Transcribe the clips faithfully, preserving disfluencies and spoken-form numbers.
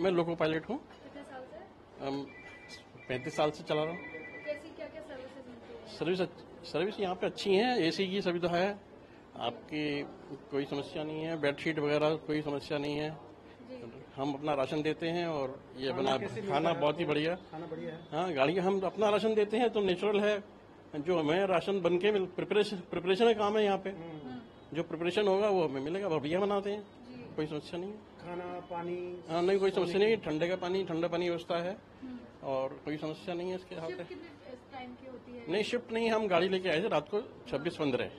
मैं loco pilot हूँ, पैंतीस साल से चला रहा हूँ। सर्विस सर्विस यहाँ पे अच्छी है, एसी की सुविधा है, आपकी कोई समस्या नहीं है, बेडशीट वगैरह कोई समस्या नहीं है। हम अपना राशन देते हैं और ये अपना खाना बहुत ही बढ़िया है। हाँ, गाड़ी हम अपना राशन देते हैं तो नेचुरल है, जो हमें राशन बन के प्रिपरेशन प्रिपरेशन का काम है यहाँ पे, जो प्रिपरेशन होगा वो हमें मिलेगा। बढ़िया बनाते हैं, कोई समस्या नहीं है। खाना पानी हाँ नहीं कोई समस्या नहीं, ठंडे का पानी ठंडा पानी व्यवस्था है और कोई समस्या नहीं है इसके हाथ में। नहीं शिफ्ट नहीं, हम गाड़ी लेके आए थे रात को छब्बीस पंद्रह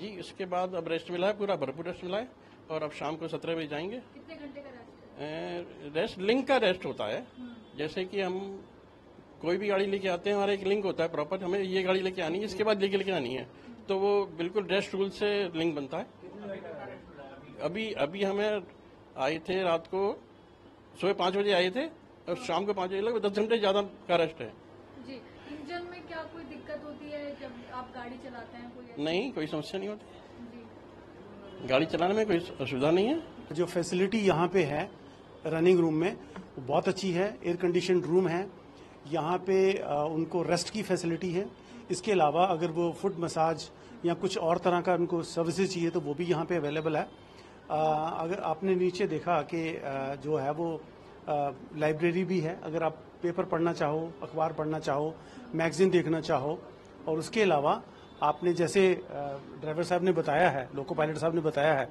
जी, इसके बाद अब रेस्ट मिला है, पूरा भरपूर रेस्ट मिला है और अब शाम को सत्रह बजे जाएंगे। कितने घंटे का रेस्ट? रेस्ट लिंक का रेस्ट होता है, जैसे कि हम कोई भी गाड़ी लेके आते हैं हमारा एक लिंक होता है प्रॉपर, हमें ये गाड़ी लेके आनी है इसके बाद लेके लेके आनी है, तो वो बिल्कुल रेस्ट रूल से लिंक बनता है। अभी अभी हमें आए थे रात को सुबह पाँच बजे आए थे और शाम को पाँच बजे लगे, दस घंटे ज़्यादा का रेस्ट है जी। इंजन में क्या कोई दिक्कत होती है जब आप गाड़ी चलाते हैं? कोई नहीं, कोई समस्या नहीं होती, गाड़ी चलाने में कोई असुविधा नहीं है। जो फैसिलिटी यहाँ पे है रनिंग रूम में वो बहुत अच्छी है, एयर कंडीशन रूम है यहाँ पे, उनको रेस्ट की फैसिलिटी है। इसके अलावा अगर वो फुट मसाज या कुछ और तरह का उनको सर्विसेज चाहिए तो वो भी यहाँ पे अवेलेबल है। अगर आपने नीचे देखा कि जो है वो लाइब्रेरी भी है, अगर आप पेपर पढ़ना चाहो, अखबार पढ़ना चाहो, मैगज़ीन देखना चाहो। और उसके अलावा आपने जैसे ड्राइवर साहब ने बताया है, लोको पायलट साहब ने बताया है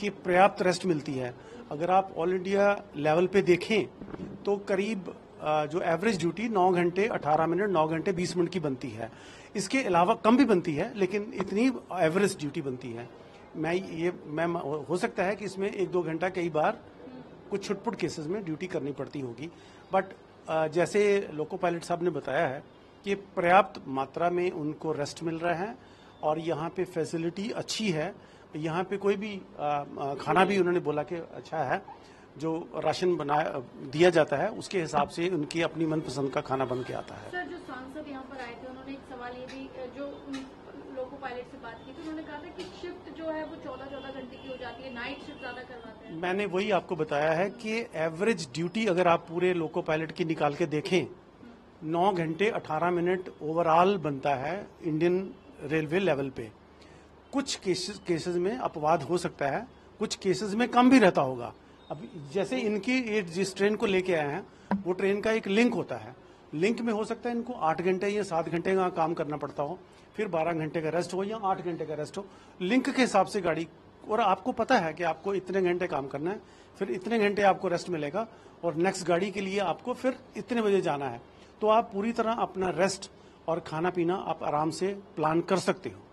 कि पर्याप्त रेस्ट मिलती है। अगर आप ऑल इंडिया लेवल पे देखें तो करीब जो एवरेज ड्यूटी नौ घंटे अठारह मिनट नौ घंटे बीस मिनट की बनती है, इसके अलावा कम भी बनती है लेकिन इतनी एवरेज ड्यूटी बनती है। मैं ये मैं हो सकता है कि इसमें एक दो घंटा कई बार कुछ छुटपुट केसेस में ड्यूटी करनी पड़ती होगी, बट जैसे लोको पायलट साहब ने बताया है कि पर्याप्त मात्रा में उनको रेस्ट मिल रहा है और यहाँ पे फैसिलिटी अच्छी है। यहाँ पे कोई भी खाना भी उन्होंने बोला कि अच्छा है, जो राशन बनाया दिया जाता है उसके हिसाब से उनकी अपनी मनपसंद का खाना बन के आता है। सर, जो सांसद यहाँ पर आए थे उन्होंने एक सवाल ये भी, जो लोको पायलट से बात की थी उन्होंने कहा था कि शिफ्ट जो है वो चौदह चौदह घंटे की हो जाती है, नाइट शिफ्ट ज्यादा करवाते हैं। मैंने वही आपको बताया है कि एवरेज ड्यूटी अगर आप पूरे लोको पायलट की निकाल के देखें नौ घंटे अठारह मिनट ओवरऑल बनता है इंडियन रेलवे लेवल पे। कुछ केसेस केसेस में अपवाद हो सकता है, कुछ केसेस में कम भी रहता होगा। अब जैसे इनकी ये जिस ट्रेन को लेके आए हैं वो ट्रेन का एक लिंक होता है, लिंक में हो सकता है इनको आठ घंटे या सात घंटे का काम करना पड़ता हो, फिर बारह घंटे का रेस्ट हो या आठ घंटे का रेस्ट हो, लिंक के हिसाब से गाड़ी। और आपको पता है कि आपको इतने घंटे काम करना है, फिर इतने घंटे आपको रेस्ट मिलेगा और नेक्स्ट गाड़ी के लिए आपको फिर इतने बजे जाना है, तो आप पूरी तरह अपना रेस्ट और खाना पीना आप आराम से प्लान कर सकते हो।